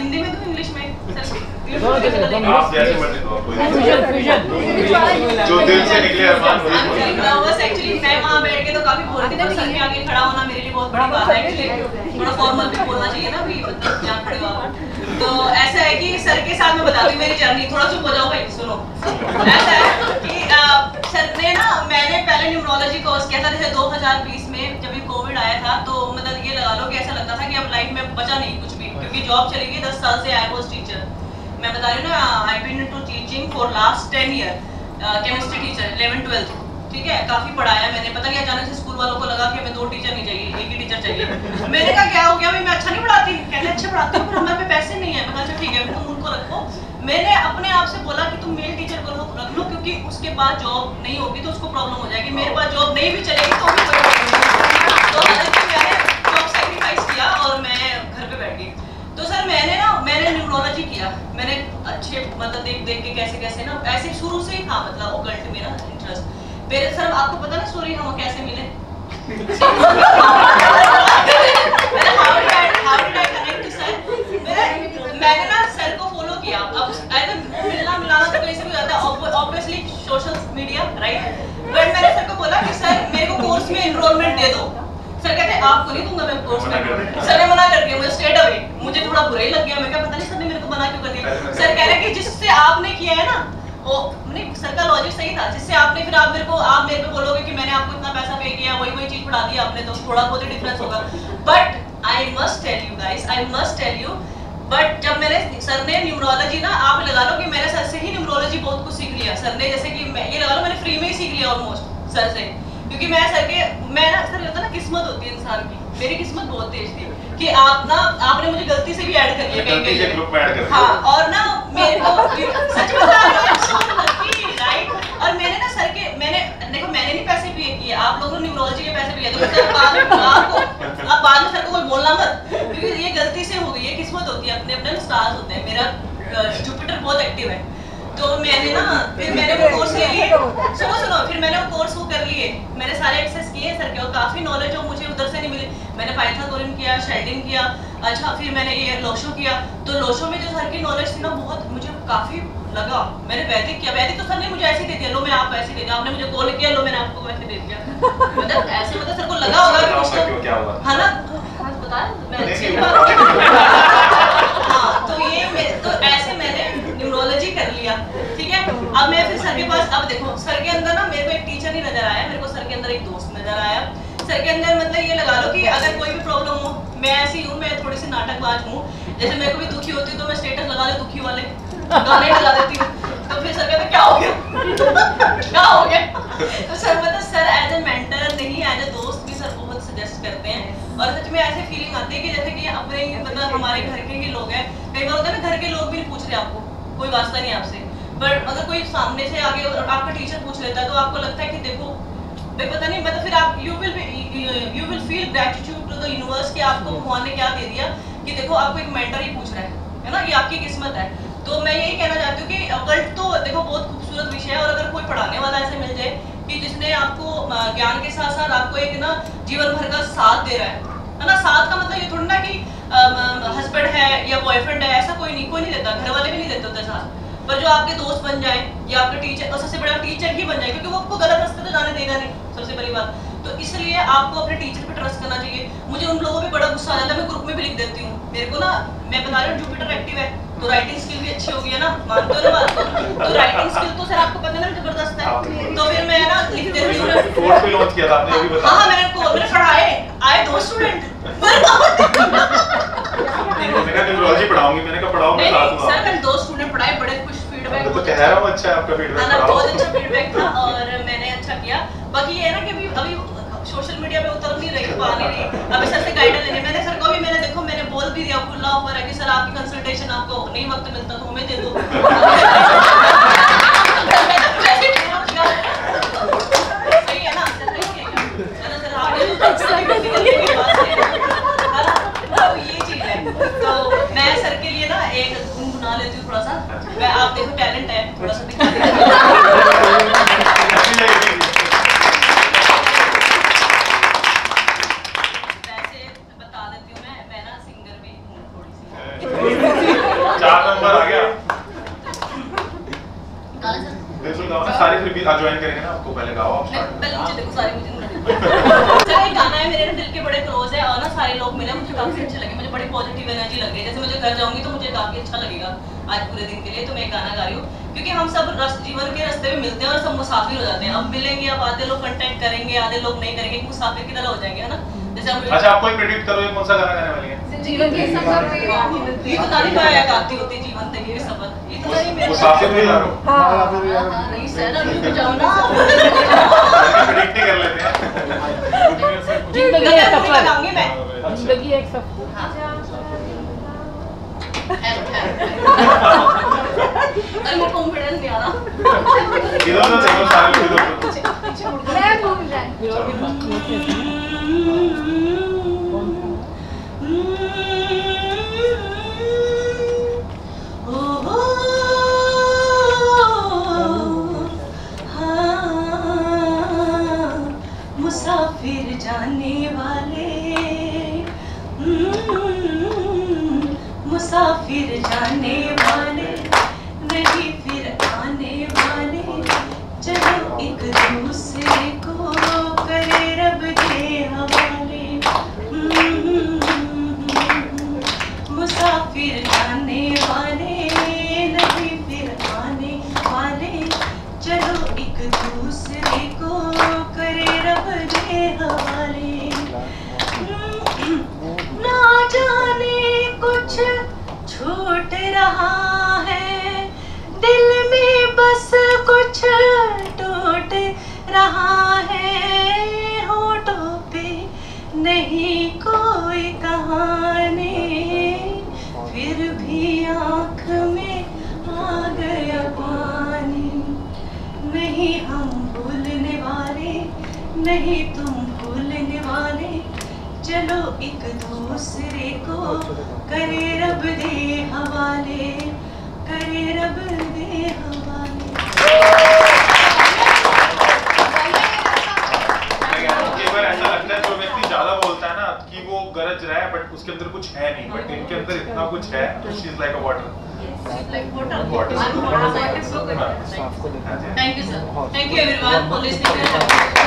हिंदी में तो इंग्लिश में आप जैसे मर्जी दो, जो दिल से निकले अरमान वही नर्वस। एक्चुअली मैं वहां बैठ के तो काफी बोर थी, तो सबके आगे खड़ा होना मेरे लिए बहुत बड़ी बात है। एक्चुअली थोड़ा फॉर्मल भी बोलना चाहिए ना, भी मतलब जान पड़े बाबा। तो ऐसा है कि सर के साथ मैं बताती मेरी जर्नी, थोड़ा चुप हो जाओ भाई सुनो। ऐसा है कि सर ने ना, मैंने पहले न्यूमरोलॉजी कोर्स किया था जैसे 2020 में, जब ये कोविड आया था तो मतलब ये लगा लो कि ऐसा लगता था कि अब लाइफ में बचा नहीं कुछ भी, क्योंकि जॉब चली गई। 10 साल से आई वाज टीचर, मैं बता रही हूँ ना, I been to teaching for last 10 year, chemistry teacher 11-12, ठीक है। काफ़ी पढ़ाया मैंने, पता नहीं अचानक से स्कूल वालों को लगा कि हमें 2 टीचर नहीं चाहिए, 1 ही टीचर चाहिए। मैंने कहा क्या हो गया भाई, मैं अच्छा नहीं पढ़ाती? कहते अच्छे पढ़ाती हूँ पर हमारे पे पैसे नहीं है। बता अच्छा ठीक है तुम उनको रखो। मैंने अपने आप से बोला कि तुम मेल टीचर को रख लो, क्योंकि उसके बाद जॉब नहीं होगी तो उसको प्रॉब्लम हो जाएगी, मेरे पास जॉब नहीं भी चलेगी तो भी मैंने जॉब सेक्रीफाइस किया और मैं घर पर बैठ गई। तो सर मैंने न्यूमरोलॉजी किया, मैंने अच्छे मतलब देख के कैसे ना, ऐसे शुरू से ही था मतलब ओकल्ट मेरा इंटरेस्ट। फिर सर आपको पता ना सॉरी हम कैसे मिले? मैंने ना सर को फॉलो किया। अब मिलना मिलाना तो कहीं से भी जाता है, obviously social media right. But मैंने सर को बोला कि सर मेरे को कोर्स में एनरोलमेंट दे दो। सर कहते आपको नहीं दूंगा मैं कोर्स में। सर ने मना कर दिया मुझे स्ट्रेट अवे। मुझे थोड़ा बुरा ही लग गया, मैं क्या पता नहीं सर ने मेरे को मना क्यों कर दिया। सर कह रहे कि जिससे आपने किया है ना वो नहीं, सर का लॉजिक सही था। जिससे आपने फिर आप मेरे को बोलोगे कि मैंने आपको इतना पैसा पे किया, वही चीज पढ़ा दी आपने, तो थोड़ा बहुत ही डिफरेंस होगा। But I must tell you guys, but जब मैंने सर ने न्यूमरोलॉजी ना, आप लगा लो कि मैंने सर से ही न्यूमरोलॉजी बहुत कुछ सीख लिया। सर ने जैसे कि ये लगा लो मैंने फ्री में ही सीख लिया ऑलमोस्ट सर से, क्योंकि मैं सर के सर होता है ना किस्मत होती है इंसान की। मेरी किस्मत बहुत तेज थी कि आपने मुझे गलती से भी ऐड कर लिया कहीं। हाँ, और ना मेरे को सच बता रहा हूं राइट। और मैंने ना सर के मैंने नहीं पैसे पे किए, आप लोगों ने न्यूमरोलॉजी के पैसे पे किए। तो बाद में सर को कोई बोलना मत, क्योंकि ये गलती से हो गई है। किस्मत होती है, अपने अपने साथ होते हैं। मेरा जुपिटर बहुत एक्टिव है, तो मैंने ना फिर मैंने वो कोर्स ले लिए। सुनो फिर मैंने वो कोर्स कर लिए, मैंने सारे एक्सेस किए सर के, और काफ़ी नॉलेज हो मुझे उधर से नहीं मिली। मैंने पाइथागोरियन किया, शेडिंग किया, अच्छा फिर मैंने ये लोशो किया। तो लोशो में जो सर की नॉलेज थी ना, बहुत मुझे काफ़ी लगा। मैंने वैदिक किया, वैदिक तो सर ने मुझे ऐसे दे दिया, लो मैं आप ऐसे दे दिया, आपने मुझे कॉल किया लो मैंने आपको वैसे दे दिया। मतलब ऐसे मतलब सर को लगा होगा कि है ना ठीक है। अब मैं फिर सर के पास, अब देखो सर के अंदर ना मेरे को एक टीचर नहीं नजर आया, मेरे को सर के अंदर एक दोस्त नजर आया। सर के अंदर मतलब ये लगा लो कि अगर कोई भी प्रॉब्लम हो, मैं ऐसी हूँ, मैं थोड़ी सी नाटकबाज हूँ। जैसे मेरे को भी दुखी होती तो मैं स्टेटस लगा लेती, दुखी वाले गाने लगा देती हूँ। तो फिर सर कहते क्या हो गया क्या हो गया। तो सर मतलब सर एज ए मेंटर नहीं, एज ए दोस्त भी सर बहुत सजेस्ट करते हैं। और सच में ऐसे फीलिंग आती है कि जैसे कि अपने मतलब हमारे घर के ही लोग हैं। कई बार होता है ना घर के लोग भी पूछ रहे आपको, कोई वास्ता नहीं आपसे, बट अगर कोई सामने से आगे आपका टीचर पूछ लेता है तो आपको लगता है कि देखो पता नहीं मतलब फिर आप you will feel gratitude to the universe कि आपको भगवान ने क्या दे दिया कि देखो आपको एक मेंटर ही पूछ रहा है ना, ये आपकी किस्मत है। तो मैं यही कहना चाहती हूँ कि अकल्ट तो देखो बहुत खूबसूरत विषय है, और अगर कोई पढ़ाने वाला ऐसे मिल जाए कि जिसने आपको ज्ञान के साथ साथ आपको एक ना जीवन भर का साथ दे रहा है ना। साथ का मतलब ये थोड़ा ना कि हस्बैंड है या बॉयफ्रेंड है, ऐसा कोई नहीं देता, घर वाले भी नहीं देते होते साथ। पर जो आपके दोस्त बन जाए या आपका टीचर, और सबसे बड़ा टीचर ही बन जाए, क्योंकि वो आपको गलत रास्ते तो जाने देगा नहीं सबसे बड़ी बात। तो इसलिए आपको अपने टीचर पे ट्रस्ट करना चाहिए। मुझे उन लोगों पर बड़ा गुस्सा आ जाता है, मैं ग्रुप में भी लिख देती हूँ। मेरे को ना मैं बता रही हूँ जुपिटर एक्टिव है, तो राइटिंग स्किल भी अच्छी होगी है ना, मानते हो ना बात को? तो राइटिंग स्किल तो सर आपको पता ना जबरदस्त है, तो फिर मैं ना लिख देती हूँ। हाँ मैंने पढ़ाए आए 2 स्टूडेंट पढ़ाऊंगी, मैंने कहा पढ़ाओ मैं साथ में। सर मैंने 2 स्टूडेंट पढ़ाए, बड़े कुछ फीडबैक तो कह रहा हूं। अच्छा आपका फीडबैक था, बहुत अच्छा फीडबैक था और मैंने अच्छा किया। बाकी ये है ना कि अभी सोशल मीडिया पे उतर नहीं रही, पानी नहीं। अभी सर से गाइडलाइन लेने मैंने सर को भी मैंने बोल भी दिया खुला ऊपर है कि सर आपकी कंसल्टेशन आपको नहीं वक्त मिलता तो हमें दे दो, सही है ना सर? आप ये चीज है। तो मैं सर के लिए ना एक गुनगुना लेती हूँ थोड़ा सा। मैं आप देखो टैलेंट है थोड़ा सा दिखा देती हूँ। वैसे बता देती हूँ मैं ना सिंगर भी हूँ थोड़ी सी। काफी अच्छे लगे, मुझे बड़ी पॉजिटिव एनर्जी लग रही है। जैसे मुझे घर जाऊंगी तो मुझे काफी अच्छा लगेगा आज पूरे दिन के लिए। तो मैं गाना गा रही हूँ क्योंकि हम सब जीवन के रास्ते में मिलते हैं और सब मुसाफिर हो जाते हैं। अब मिलेंगे, अब आधे लोग कंटेक्ट करेंगे, आधे लोग नहीं करेंगे, मुसाफिर की तरह हो जाएंगे, है ना। जैसे हम अच्छा, आप कोई प्रेडिक्ट करो ये कौन सा गाना गाने वाली है? जीवन के सफर में ये बता नहीं पाया काफी होती जीवन के ये सफर इतना ही मेरा मुसाफिर भी ला रहा हूं। हां नहीं सर, अब जाओ ना, प्रेडिक्ट कर लेते हैं। जिंदगी का सफर गाऊंगी मैं, जिंदगी एक सफर। हां अरे कॉन्फिडेंस नहीं आ रहा, इधर ना चलो सारे लोग इधर मैं घूम जाए। मुसाफिर जाने वाले, मुसाफिर जाने वाले, नहीं फिर आने वाले, चलो एक दूसरे को करे रब के हवाले। मुसाफिर जाने वाले, नहीं फिर आने वाले, चलो एक दूसरे को करे रब के हवाले। ना जाने कुछ छूट रहा है दिल में, बस कुछ टूट रहा है, होठों पे नहीं कोई कहानी, फिर भी आँख में आ गया पानी। नहीं हम भूलने वाले, नहीं तुम भूलने वाले, चलो एक दूसरे को करे रब दे हवाले, करे रब दे हवाले। कई बार ऐसा लगता है जो व्यक्ति ज्यादा बोलता है ना कि वो गरज रहा है बट उसके अंदर कुछ है नहीं, बट इनके अंदर इतना कुछ है। She is like a water. Thank you sir, thank you everyone.